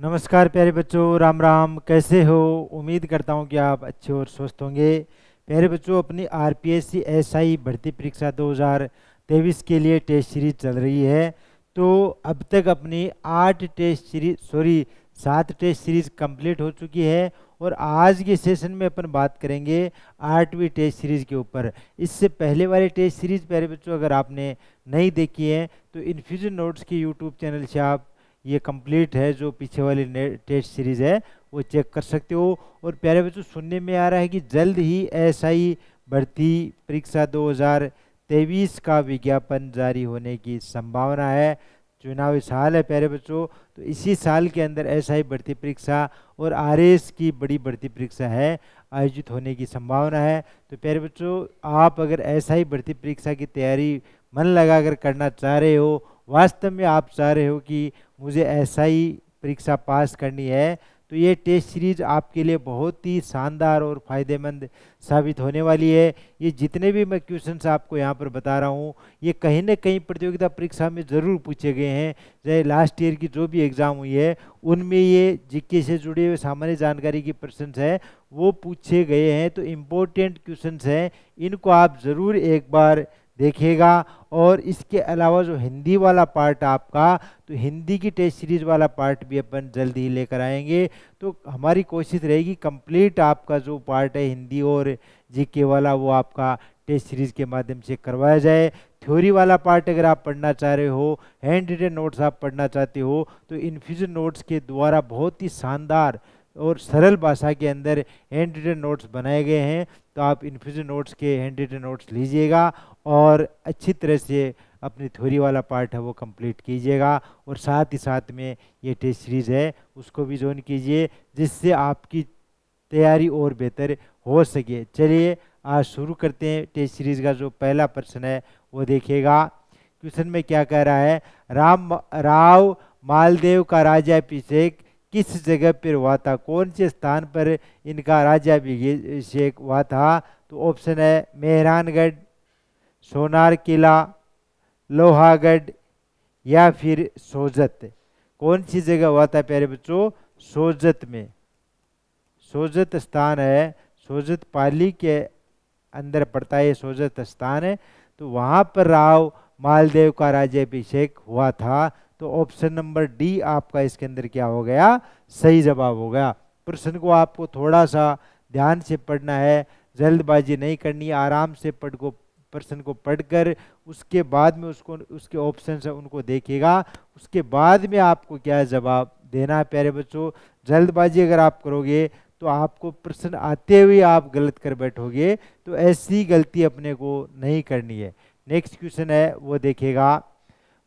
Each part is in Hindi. नमस्कार प्यारे बच्चों, राम राम। कैसे हो? उम्मीद करता हूं कि आप अच्छे और स्वस्थ होंगे। प्यारे बच्चों, अपनी आरपीएससी एसआई भर्ती परीक्षा 2023 के लिए टेस्ट सीरीज चल रही है। तो अब तक अपनी 7 टेस्ट सीरीज़ कंप्लीट हो चुकी है और आज के सेशन में अपन बात करेंगे 8वीं टेस्ट सीरीज़ के ऊपर। इससे पहले वाले टेस्ट सीरीज़ प्यारे बच्चों अगर आपने नहीं देखी है तो इन्फ्यूजन नोट्स के यूट्यूब चैनल से आप ये कंप्लीट है जो पीछे वाली टेस्ट सीरीज़ है वो चेक कर सकते हो। और प्यारे बच्चों, सुनने में आ रहा है कि जल्द ही एसआई भर्ती परीक्षा 2023 का विज्ञापन जारी होने की संभावना है। चुनावी साल है प्यारे बच्चों, तो इसी साल के अंदर एसआई भर्ती परीक्षा और आरएस की बड़ी भर्ती परीक्षा है आयोजित होने की संभावना है। तो प्यारे बच्चों, आप अगर एसआई भर्ती परीक्षा की तैयारी मन लगाकर करना चाह रहे हो, वास्तव में आप चाह रहे हो कि मुझे एसआई परीक्षा पास करनी है, तो ये टेस्ट सीरीज़ आपके लिए बहुत ही शानदार और फ़ायदेमंद साबित होने वाली है। ये जितने भी मैं क्वेश्चंस आपको यहाँ पर बता रहा हूँ, ये कहीं ना कहीं प्रतियोगिता परीक्षा में ज़रूर पूछे गए हैं। चाहे लास्ट ईयर की जो भी एग्ज़ाम हुई है उनमें ये जीके से जुड़े हुए सामान्य जानकारी के प्रश्न हैं वो पूछे गए हैं। तो इम्पोर्टेंट क्वेश्चन हैं, इनको आप ज़रूर एक बार देखेगा। और इसके अलावा जो हिंदी वाला पार्ट आपका, तो हिंदी की टेस्ट सीरीज़ वाला पार्ट भी अपन जल्दी ही लेकर आएंगे। तो हमारी कोशिश रहेगी कंप्लीट आपका जो पार्ट है हिंदी और जीके वाला वो आपका टेस्ट सीरीज़ के माध्यम से करवाया जाए। थ्योरी वाला पार्ट अगर आप पढ़ना चाह रहे हो, हैंड रिटन नोट्स आप पढ़ना चाहते हो, तो इन्फ्यूजन नोट्स के द्वारा बहुत ही शानदार और सरल भाषा के अंदर हैंड रिटन नोट्स बनाए गए हैं। तो आप इन्फ्यूजन नोट्स के हैंड रिटन नोट्स लीजिएगा और अच्छी तरह से अपनी थ्योरी वाला पार्ट है वो कंप्लीट कीजिएगा। और साथ ही साथ में ये टेस्ट सीरीज़ है उसको भी ज्वाइन कीजिए, जिससे आपकी तैयारी और बेहतर हो सके। चलिए आज शुरू करते हैं। टेस्ट सीरीज़ का जो पहला प्रश्न है वो देखिएगा। क्वेश्चन में क्या कह रहा है, राव मालदेव का राज्याभिषेक किस जगह पर हुआ था? कौन से स्थान पर इनका राज्याभिषेक हुआ था? तो ऑप्शन है मेहरानगढ़, सोनार किला, लोहागढ़ या फिर सोजत। कौन सी जगह हुआ था प्यारे बच्चों? सोजत में। सोजत स्थान है, सोजत पाली के अंदर पड़ता है, सोजत स्थान है। तो वहाँ पर राव मालदेव का राज्याभिषेक हुआ था। तो ऑप्शन नंबर डी आपका इसके अंदर क्या हो गया? सही जवाब हो गया। प्रश्न को आपको थोड़ा सा ध्यान से पढ़ना है, जल्दबाजी नहीं करनी, आराम से प्रश्न को पढ़कर उसके बाद में उसको उसके ऑप्शन है उनको देखिएगा, उसके बाद में आपको क्या जवाब देना है प्यारे बच्चों। जल्दबाजी अगर आप करोगे तो आपको प्रश्न आते हुए आप गलत कर बैठोगे, तो ऐसी गलती अपने को नहीं करनी है। नेक्स्ट क्वेश्चन है वो देखिएगा।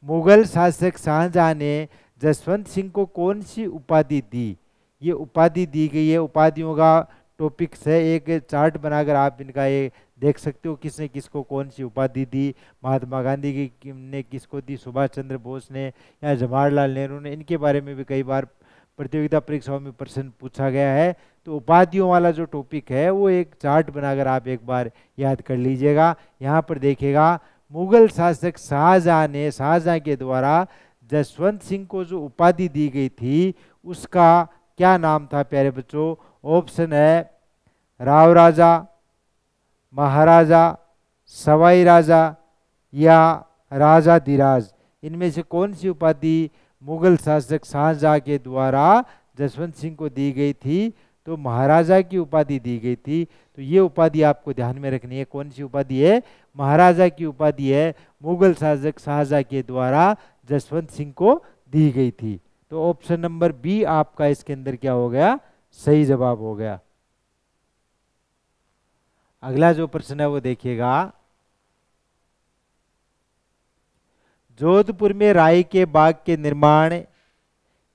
मुगल शासक शाहजहां ने जसवंत सिंह को कौन सी उपाधि दी? ये उपाधि दी गई है, उपाधियों का टॉपिक्स है, एक चार्ट बनाकर आप इनका ये देख सकते हो किसने किसको कौन सी उपाधि दी। महात्मा गांधी ने किसको दी, सुभाष चंद्र बोस ने या जवाहरलाल नेहरू ने? इनके बारे में भी कई बार प्रतियोगिता परीक्षाओं में प्रश्न पूछा गया है। तो उपाधियों वाला जो टॉपिक है वो एक चार्ट बनाकर आप एक बार याद कर लीजिएगा। यहाँ पर देखिएगा, मुगल शासक शाहजहां ने, शाहजहां के द्वारा जसवंत सिंह को जो उपाधि दी गई थी उसका क्या नाम था प्यारे बच्चों? ऑप्शन है राव राजा, महाराजा, सवाई राजा या राजा धीराज। इनमें से कौन सी उपाधि मुगल शासक शाहजहां के द्वारा जसवंत सिंह को दी गई थी? तो महाराजा की उपाधि दी गई थी। तो ये उपाधि आपको ध्यान में रखनी है, कौन सी उपाधि है? महाराजा की उपाधि है, मुगल शासक शाहजहां के द्वारा जसवंत सिंह को दी गई थी। तो ऑप्शन नंबर बी आपका इसके अंदर क्या हो गया? सही जवाब हो गया। अगला जो प्रश्न है वो देखिएगा। जोधपुर में राय के बाग के निर्माण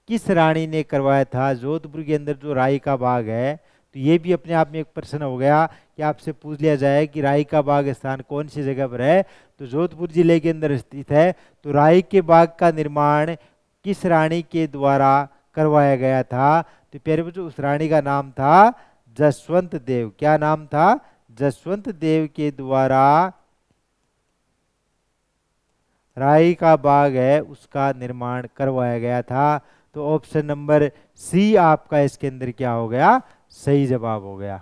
किस रानी ने करवाया था? जोधपुर के अंदर जो राय का बाग है, तो ये भी अपने आप में एक प्रश्न हो गया कि आपसे पूछ लिया जाए कि राय का बाग स्थान कौन सी जगह पर है? तो जोधपुर जिले के अंदर स्थित है। तो राय के बाग का निर्माण किस रानी के द्वारा करवाया गया था? तो प्यारे बच्चों, उस रानी का नाम था जसवंत देव। क्या नाम था? जसवंत देव के द्वारा राय का बाग है उसका निर्माण करवाया गया था। तो ऑप्शन नंबर सी आपका इसके अंदर क्या हो गया, सही जवाब हो गया।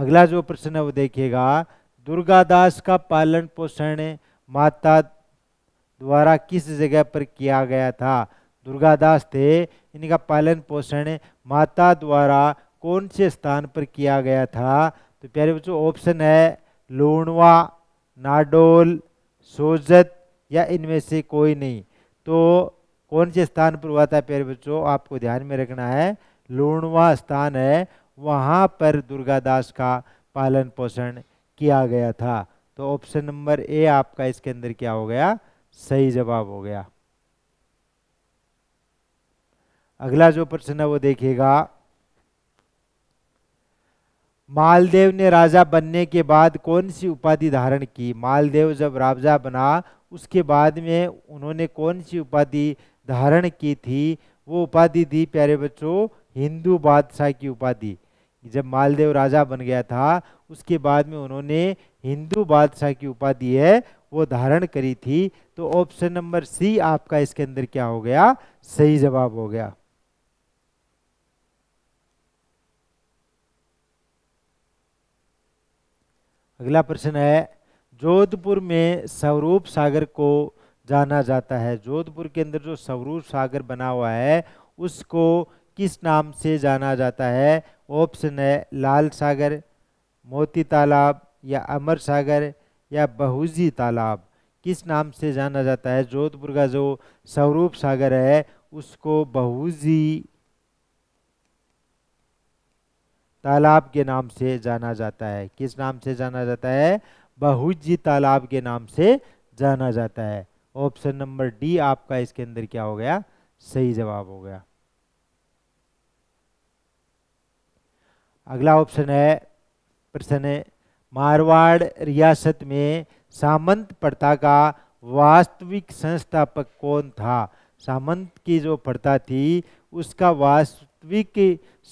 अगला जो प्रश्न है वो देखिएगा, दुर्गादास का पालन पोषण माता द्वारा किस जगह पर किया गया था? दुर्गादास थे, इनका पालन पोषण माता द्वारा कौन से स्थान पर किया गया था? तो प्यारे बच्चों ऑप्शन है लोणवा, नाडोल, सोजत या इनमें से कोई नहीं। तो कौन से स्थान पर हुआ था प्यारे बच्चों, आपको ध्यान में रखना है, लोणवा स्थान है, वहाँ पर दुर्गादास का पालन पोषण किया गया था। तो ऑप्शन नंबर ए आपका इसके अंदर क्या हो गया, सही जवाब हो गया। अगला जो प्रश्न है वो देखिएगा, मालदेव ने राजा बनने के बाद कौन सी उपाधि धारण की? मालदेव जब राजा बना उसके बाद में उन्होंने कौन सी उपाधि धारण की थी? वो उपाधि दी प्यारे बच्चों हिंदू बादशाह की उपाधि। जब मालदेव राजा बन गया था उसके बाद में उन्होंने हिंदू बादशाह की उपाधि है वो धारण करी थी। तो ऑप्शन नंबर सी आपका इसके अंदर क्या हो गया, सही जवाब हो गया। अगला प्रश्न है, जोधपुर में स्वरूप सागर को जाना जाता है। जोधपुर के अंदर जो स्वरूप सागर बना हुआ है उसको किस नाम से जाना जाता है? ऑप्शन है लाल सागर, मोती तालाब या अमर सागर या बहुजी तालाब। किस नाम से जाना जाता है? जोधपुर का जो स्वरूप सागर है उसको बहुजी तालाब के नाम से जाना जाता है। किस नाम से जाना जाता है? बहुजी तालाब के नाम से जाना जाता है। ऑप्शन नंबर डी आपका इसके अंदर क्या हो गया, सही जवाब हो गया। अगला ऑप्शन है प्रश्न है, मारवाड़ रियासत में सामंत प्रथा का वास्तविक संस्थापक कौन था? सामंत की जो प्रथा थी उसका वास्तविक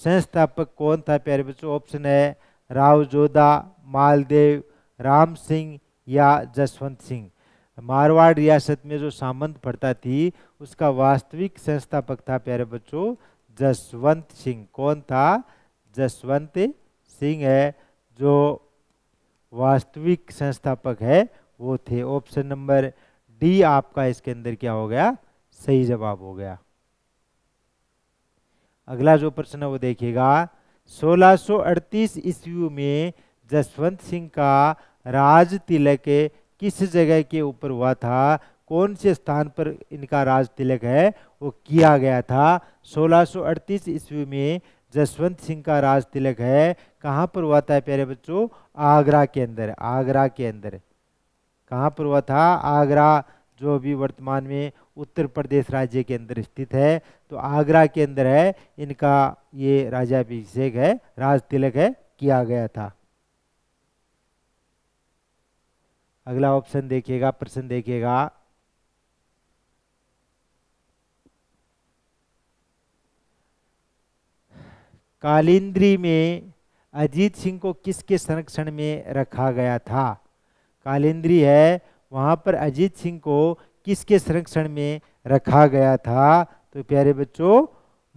संस्थापक कौन था प्यारे बच्चों? ऑप्शन है राव जोधा, मालदेव, राम सिंह या जसवंत सिंह। मारवाड़ रियासत में जो सामंत प्रथा थी उसका वास्तविक संस्थापक था प्यारे बच्चों जसवंत सिंह। कौन था? जसवंत सिंह है जो वास्तविक संस्थापक है वो थे। ऑप्शन नंबर डी आपका इसके अंदर क्या हो गया, सही जवाब हो गया। अगला जो प्रश्न है वो देखिएगा, 1638 ईस्वी में जसवंत सिंह का राज तिलक किस जगह के ऊपर हुआ था? कौन से स्थान पर इनका राज तिलक है वो किया गया था? 1638 ईस्वी में जसवंत सिंह का राज तिलक है कहाँ पर हुआ था प्यारे बच्चों? आगरा के अंदर। आगरा के अंदर कहाँ पर हुआ था? आगरा, जो अभी वर्तमान में उत्तर प्रदेश राज्य के अंदर स्थित है। तो आगरा के अंदर है इनका ये राज्याभिषेक है, राज तिलक है, किया गया था। अगला ऑप्शन देखिएगा, प्रश्न देखिएगा, कालिंद्री में अजीत सिंह को किसके संरक्षण में रखा गया था? कालिंद्री है वहाँ पर अजीत सिंह को किसके संरक्षण में रखा गया था? तो प्यारे बच्चों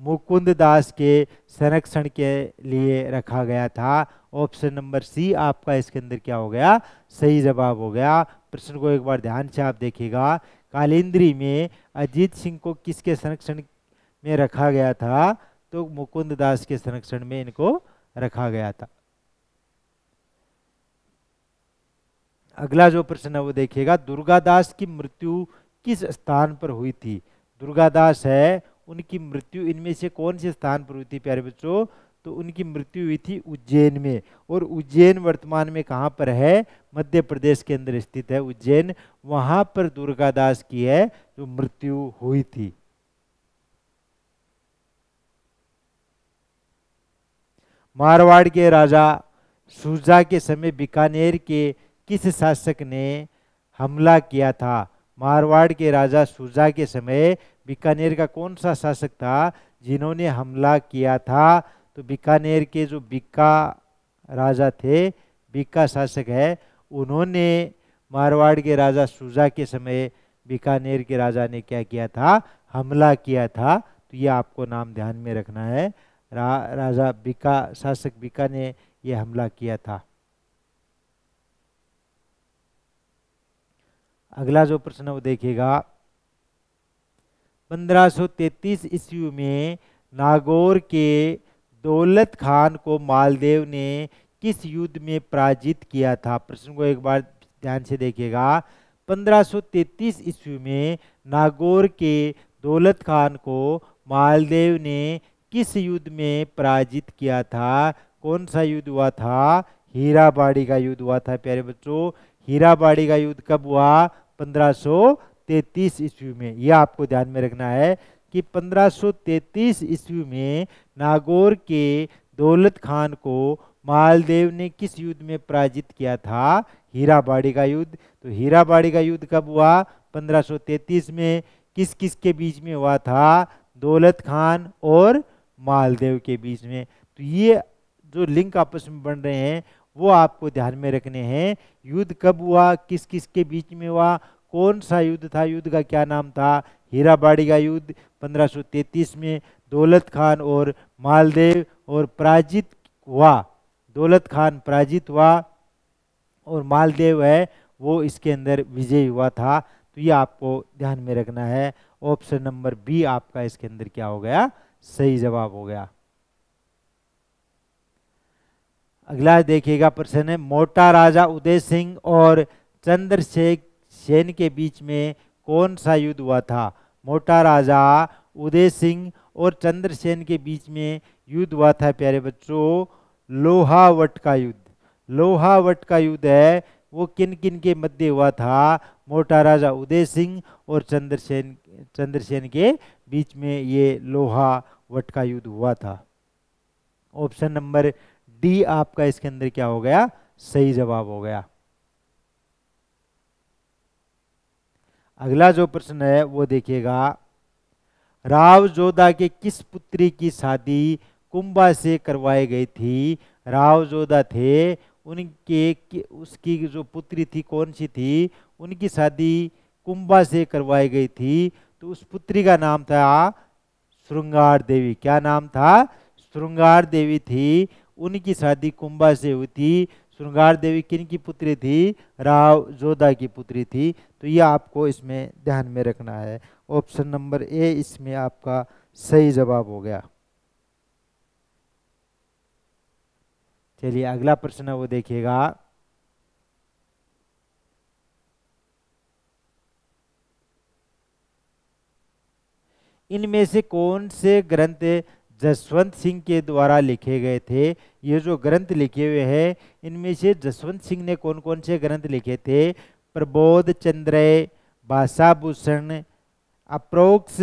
मुकुंद दास के संरक्षण के लिए रखा गया था। ऑप्शन नंबर सी आपका इसके अंदर क्या हो गया, सही जवाब हो गया। प्रश्न को एक बार ध्यान से आप देखिएगा, कालिंद्री में अजीत सिंह को किसके संरक्षण में रखा गया था? तो मुकुंद दास के संरक्षण में इनको रखा गया था। अगला जो प्रश्न है वो देखिएगा, दुर्गादास की मृत्यु किस स्थान पर हुई थी? दुर्गादास है उनकी मृत्यु इनमें से कौन से स्थान पर हुई थी प्यारे बच्चों? तो उनकी मृत्यु हुई थी उज्जैन में। और उज्जैन वर्तमान में कहाँ पर है? मध्य प्रदेश के अंदर स्थित है उज्जैन। वहाँ पर दुर्गादास की है जो मृत्यु हुई थी। मारवाड़ के राजा सुजा के समय बीकानेर के किस शासक ने हमला किया था? मारवाड़ के राजा सुजा के समय बीकानेर का कौन सा शासक था जिन्होंने हमला किया था? तो बीकानेर के जो बीका राजा थे, बीका शासक है, उन्होंने मारवाड़ के राजा सुजा के समय बीकानेर के राजा ने क्या किया था, हमला किया था। तो ये आपको नाम ध्यान में रखना है, राजा बीका, शासक बीका ने यह हमला किया था। अगला जो प्रश्न वो देखिएगा, 1533 ईस्वी में नागौर के दौलत खान को मालदेव ने किस युद्ध में पराजित किया था? प्रश्न को एक बार ध्यान से देखिएगा। 1533 ईस्वी में नागौर के दौलत खान को मालदेव ने किस युद्ध में पराजित किया था? कौन सा युद्ध हुआ था? हीराबाड़ी का युद्ध हुआ था। प्यारे बच्चों, हीराबाड़ी का युद्ध कब हुआ? 1533 ईस्वी में। यह आपको ध्यान में रखना है कि 1533 ईस्वी में नागौर के दौलत खान को मालदेव ने किस युद्ध में पराजित किया था? हीराबाड़ी का युद्ध। तो हीराबाड़ी का युद्ध कब हुआ? 1533 में। किस किस के बीच में हुआ था? दौलत खान और मालदेव के बीच में। तो ये जो लिंक आपस में बन रहे हैं वो आपको ध्यान में रखने हैं। युद्ध कब हुआ, किस किस के बीच में हुआ, कौन सा युद्ध था, युद्ध का क्या नाम था? हीराबाड़ी का युद्ध 1533 में दौलत खान और मालदेव और पराजित हुआ। दौलत खान पराजित हुआ और मालदेव है वो इसके अंदर विजयी हुआ था। तो ये आपको ध्यान में रखना है। ऑप्शन नंबर बी आपका इसके अंदर क्या हो गया? सही जवाब हो गया। अगला देखिएगा प्रश्न है, मोटा राजा उदय सिंह और चंद्रशेखर के बीच में कौन सा युद्ध हुआ था? मोटा राजा उदय सिंह और चंद्रसेन के बीच में युद्ध हुआ था प्यारे बच्चों लोहावट का युद्ध। लोहावट का युद्ध है वो किन किन के मध्य हुआ था? मोटा राजा उदय सिंह और चंद्रसेन के बीच में ये लोहावट का युद्ध हुआ था। ऑप्शन नंबर डी आपका इसके अंदर क्या हो गया? सही जवाब हो गया। अगला जो प्रश्न है वो देखिएगा, राव जोधा के किस पुत्री की शादी कुंभा से करवाई गई थी? राव जोधा थे, उनके उसकी जो पुत्री थी कौन सी थी, उनकी शादी कुंभा से करवाई गई थी। तो उस पुत्री का नाम था श्रृंगार देवी। क्या नाम था? श्रृंगार देवी थी। उनकी शादी कुंभा से हुई थी। श्रृंगार देवी किन की पुत्री थी? राव जोधा की पुत्री थी। तो ये आपको इसमें ध्यान में रखना है। ऑप्शन नंबर ए इसमें आपका सही जवाब हो गया। चलिए अगला प्रश्न वो देखिएगा, इनमें से कौन से ग्रंथ जसवंत सिंह के द्वारा लिखे गए थे? ये जो ग्रंथ लिखे हुए हैं इनमें से जसवंत सिंह ने कौन कौन से ग्रंथ लिखे थे? प्रबोध चंद्र, भाषाभूषण, अप्रोक्ष,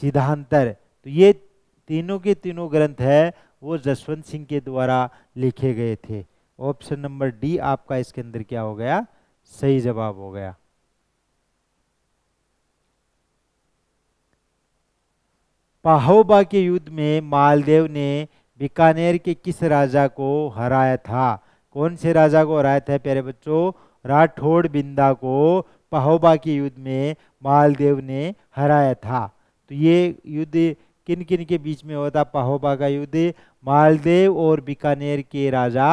सिद्धांतर। तो ये तीनों के तीनों ग्रंथ है वो जसवंत सिंह के द्वारा लिखे गए थे। ऑप्शन नंबर डी आपका इसके अंदर क्या हो गया? सही जवाब हो गया। पाहोबा के युद्ध में मालदेव ने बीकानेर के किस राजा को हराया था? कौन से राजा को हराया था प्यारे बच्चों? राठौड़ बिंदा को पाहोबा के युद्ध में मालदेव ने हराया था। तो ये युद्ध किन किन के बीच में हुआ था? पाहोबा का युद्ध मालदेव और बीकानेर के राजा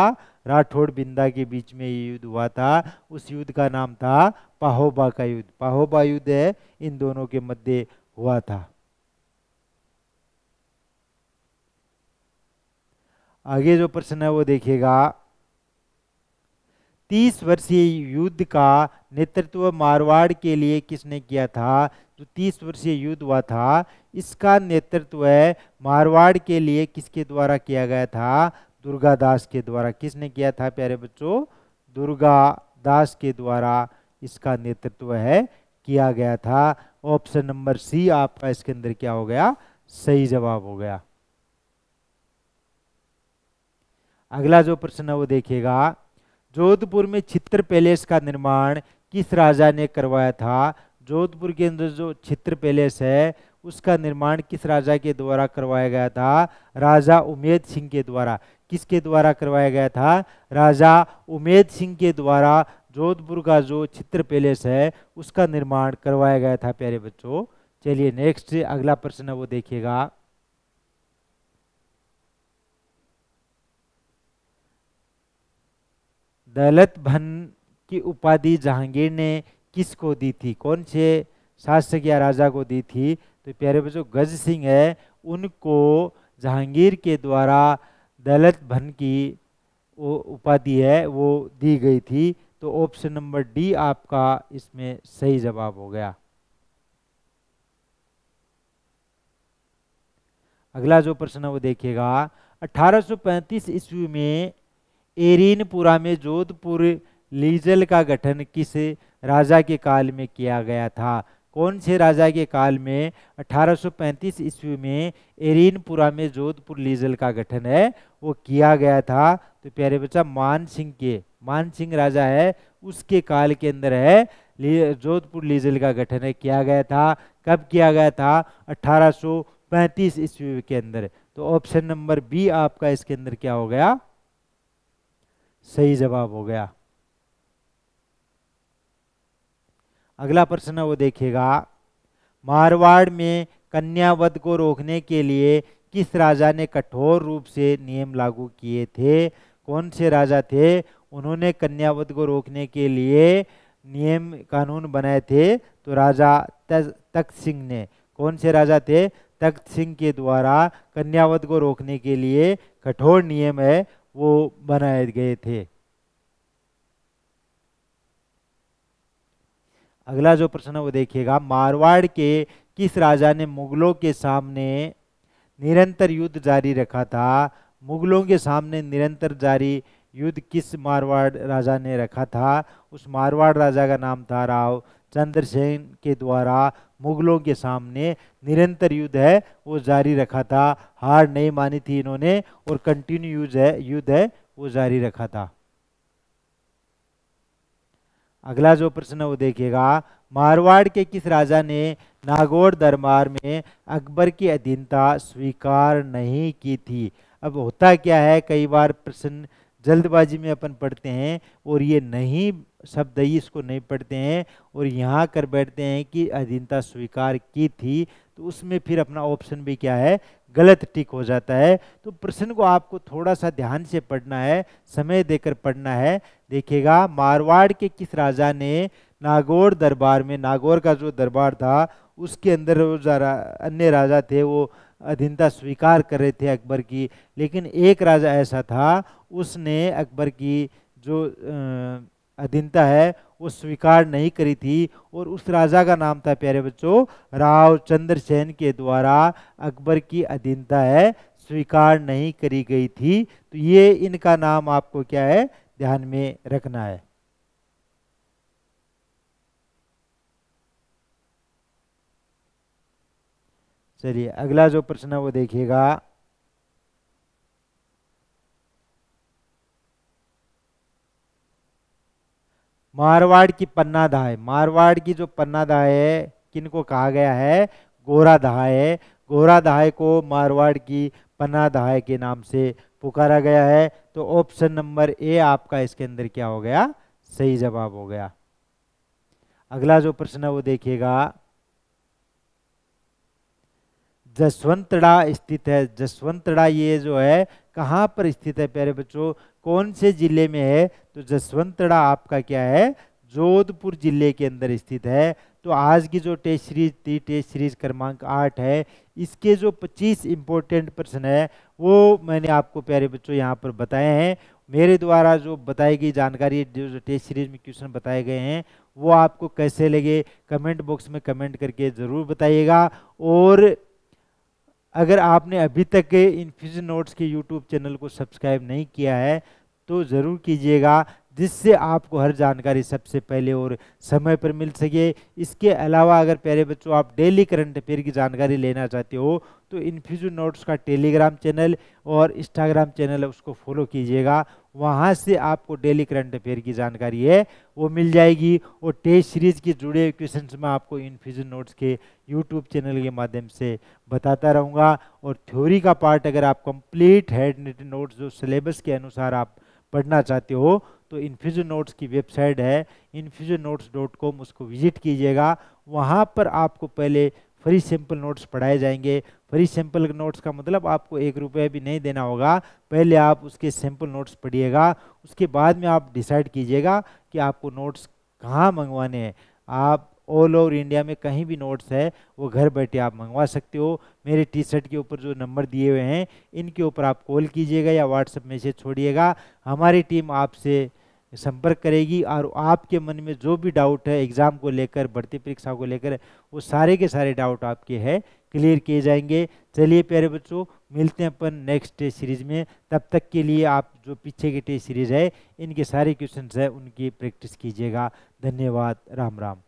राठौड़ बिंदा के बीच में ये युद्ध हुआ था। उस युद्ध का नाम था पाहोबा का युद्ध। पाहोबा युद्ध है इन दोनों के मध्य हुआ था। आगे जो प्रश्न है वो देखिएगा, 30 वर्षीय युद्ध का नेतृत्व मारवाड़ के लिए किसने किया था? जो 30 वर्षीय युद्ध हुआ था इसका नेतृत्व मारवाड़ के लिए किसके द्वारा किया गया था? दुर्गा दास के द्वारा। किसने किया था प्यारे बच्चों? दुर्गा दास के द्वारा इसका नेतृत्व किया गया था। ऑप्शन नंबर सी आपका इसके अंदर क्या हो गया? सही जवाब हो गया। अगला जो प्रश्न है वो देखिएगा, जोधपुर में चित्र पैलेस का निर्माण किस राजा ने करवाया था? जोधपुर के अंदर जो चित्र पैलेस है उसका निर्माण किस राजा के द्वारा करवाया गया था? राजा उमेद सिंह के द्वारा। किसके द्वारा करवाया गया था? राजा उमेद सिंह के द्वारा जोधपुर का जो चित्र पैलेस है उसका निर्माण करवाया गया था प्यारे बच्चों। चलिए नेक्स्ट अगला प्रश्न है वो देखिएगा। दौलत भन की उपाधि जहांगीर ने किसको दी थी, कौन से शासक या राजा को दी थी? तो प्यारे बच्चों गज सिंह है, उनको जहांगीर के द्वारा दौलत भन की वो उपाधि है वो दी गई थी। तो ऑप्शन नंबर डी आपका इसमें सही जवाब हो गया। अगला जो प्रश्न है वो देखिएगा। 1835 ईस्वी में एरिनपुरा में जोधपुर लीजल का गठन किस राजा के काल में किया गया था, कौन से राजा के काल में? 1835 ईस्वी में एरिनपुरा में जोधपुर लीजल का गठन है वो किया गया था। तो प्यारे बच्चा मान सिंह राजा है उसके काल के अंदर है जोधपुर लीजल का गठन है किया गया था। कब किया गया था? 1835 ईस्वी के अंदर। तो ऑप्शन नंबर बी आपका इसके अंदर क्या हो गया, सही जवाब हो गया। अगला प्रश्न वो देखिएगा। मारवाड़ में कन्यावध को रोकने के लिए किस राजा ने कठोर रूप से नियम लागू किए थे, कौन से राजा थे? उन्होंने कन्यावध को रोकने के लिए नियम कानून बनाए थे तो राजा तख्त सिंह ने। कौन से राजा थे? तख्त सिंह के द्वारा कन्यावध को रोकने के लिए कठोर नियम है वो बनाए गए थे। अगला जो प्रश्न है वो देखिएगा। मारवाड़ के किस राजा ने मुगलों के सामने निरंतर युद्ध जारी रखा था? मुगलों के सामने निरंतर जारी युद्ध किस मारवाड़ राजा ने रखा था? उस मारवाड़ राजा का नाम था राव चंद्रसेन के द्वारा मुगलों के सामने निरंतर युद्ध है वो जारी रखा था। हार नहीं मानी थी इन्होंने और कंटिन्यू युद्ध है वो जारी रखा था। अगला जो प्रश्न है वो देखिएगा। मारवाड़ के किस राजा ने नागौर दरबार में अकबर की अधीनता स्वीकार नहीं की थी? अब होता क्या है कई बार प्रश्न जल्दबाजी में अपन पढ़ते हैं और ये नहीं शब्द ही इसको नहीं पढ़ते हैं और यहाँ कर बैठते हैं कि अधीनता स्वीकार की थी, तो उसमें फिर अपना ऑप्शन भी क्या है गलत टिक हो जाता है। तो प्रश्न को आपको थोड़ा सा ध्यान से पढ़ना है, समय देकर पढ़ना है। देखिएगा मारवाड़ के किस राजा ने नागौर दरबार में, नागौर का जो दरबार था उसके अंदर अन्य राजा थे वो अधीनता स्वीकार कर रहे थे अकबर की, लेकिन एक राजा ऐसा था उसने अकबर की जो अधीनता है वो स्वीकार नहीं करी थी और उस राजा का नाम था प्यारे बच्चों राव चंद्रसेन के द्वारा अकबर की अधीनता है स्वीकार नहीं करी गई थी। तो ये इनका नाम आपको क्या है ध्यान में रखना है। चलिए अगला जो प्रश्न है वो देखिएगा। मारवाड़ की जो पन्ना धाय है किनको कहा गया है? गोरा धाय है। गोरा धाय को मारवाड़ की पन्ना धाय के नाम से पुकारा गया है। तो ऑप्शन नंबर ए आपका इसके अंदर क्या हो गया, सही जवाब हो गया। अगला जो प्रश्न है वो देखिएगा। जसवंतड़ा स्थित है, जसवंतड़ा ये जो है कहाँ पर स्थित है प्यारे बच्चों, कौन से जिले में है? तो जसवंतड़ा आपका क्या है जोधपुर जिले के अंदर स्थित है। तो आज की जो टेस्ट सीरीज थी टेस्ट सीरीज क्रमांक 8 है इसके जो 25 इम्पोर्टेंट प्रश्न है वो मैंने आपको प्यारे बच्चों यहाँ पर बताए हैं। मेरे द्वारा जो बताई गई जानकारी जो टेस्ट सीरीज में क्वेश्चन बताए गए हैं वो आपको कैसे लगे कमेंट बॉक्स में कमेंट करके ज़रूर बताइएगा। और अगर आपने अभी तक इन्फ्यूजन नोट्स के यूट्यूब चैनल को सब्सक्राइब नहीं किया है तो ज़रूर कीजिएगा, जिससे आपको हर जानकारी सबसे पहले और समय पर मिल सके। इसके अलावा अगर प्यारे बच्चों आप डेली करंट अफेयर की जानकारी लेना चाहते हो तो इन्फ्यूजन नोट्स का टेलीग्राम चैनल और इंस्टाग्राम चैनल है उसको फॉलो कीजिएगा, वहाँ से आपको डेली करंट अफेयर की जानकारी है वो मिल जाएगी। और टेस्ट सीरीज के जुड़े हुए क्वेश्चंस में आपको इन्फ्यूजन नोट्स के यूट्यूब चैनल के माध्यम से बताता रहूँगा। और थ्योरी का पार्ट अगर आप कंप्लीट हैंड रिटन नोट्स जो सिलेबस के अनुसार आप पढ़ना चाहते हो तो इन्फ्यूजन नोट्स की वेबसाइट है infusionnotes.com, उसको विजिट कीजिएगा। वहाँ पर आपको पहले फ्री सैंपल नोट्स पढ़ाए जाएंगे। फ्री सैंपल नोट्स का मतलब आपको ₹1 भी नहीं देना होगा, पहले आप उसके सैंपल नोट्स पढ़िएगा, उसके बाद में आप डिसाइड कीजिएगा कि आपको नोट्स कहाँ मंगवाने हैं। आप ऑल ओवर इंडिया में कहीं भी नोट्स है वो घर बैठे आप मंगवा सकते हो। मेरे टी शर्ट के ऊपर जो नंबर दिए हुए हैं इनके ऊपर आप कॉल कीजिएगा या व्हाट्सएप मैसेज छोड़िएगा, हमारी टीम आपसे संपर्क करेगी और आपके मन में जो भी डाउट है एग्ज़ाम को लेकर, भर्ती परीक्षा को लेकर, वो सारे के सारे डाउट आपके है क्लियर किए जाएंगे। चलिए प्यारे बच्चों, मिलते हैं अपन नेक्स्ट टेस्ट सीरीज़ में। तब तक के लिए आप जो पीछे की टेस्ट सीरीज़ है इनके सारे क्वेश्चंस हैं उनकी प्रैक्टिस कीजिएगा। धन्यवाद। राम राम।